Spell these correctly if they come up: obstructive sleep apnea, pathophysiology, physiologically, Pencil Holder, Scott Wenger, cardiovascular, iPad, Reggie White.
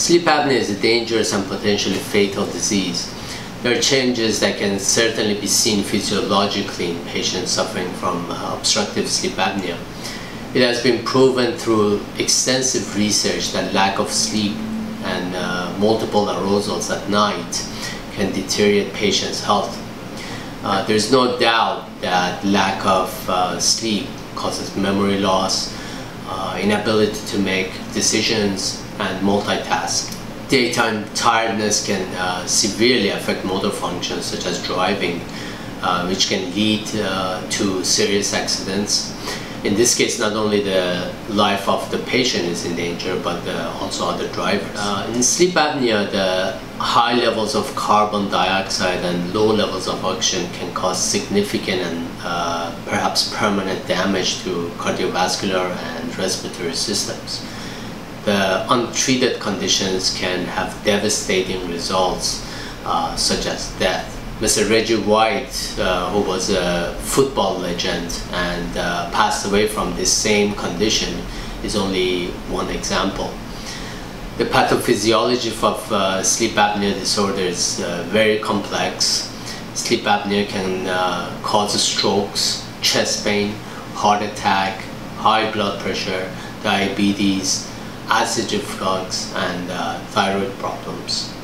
Sleep apnea is a dangerous and potentially fatal disease. There are changes that can certainly be seen physiologically in patients suffering from obstructive sleep apnea. It has been proven through extensive research that lack of sleep and multiple arousals at night can deteriorate patients' health. There's no doubt that lack of sleep causes memory loss, inability to make decisions, and multitask. Daytime tiredness can severely affect motor functions such as driving, which can lead to serious accidents. In this case, not only the life of the patient is in danger, but also other drivers. In sleep apnea, the high levels of carbon dioxide and low levels of oxygen can cause significant and perhaps permanent damage to cardiovascular and respiratory systems. The untreated conditions can have devastating results, such as death. Mr. Reggie White, who was a football legend and passed away from this same condition, is only one example. The pathophysiology of sleep apnea disorder is very complex. Sleep apnea can cause strokes, chest pain, heart attack, high blood pressure, diabetes, acid reflux, and thyroid problems.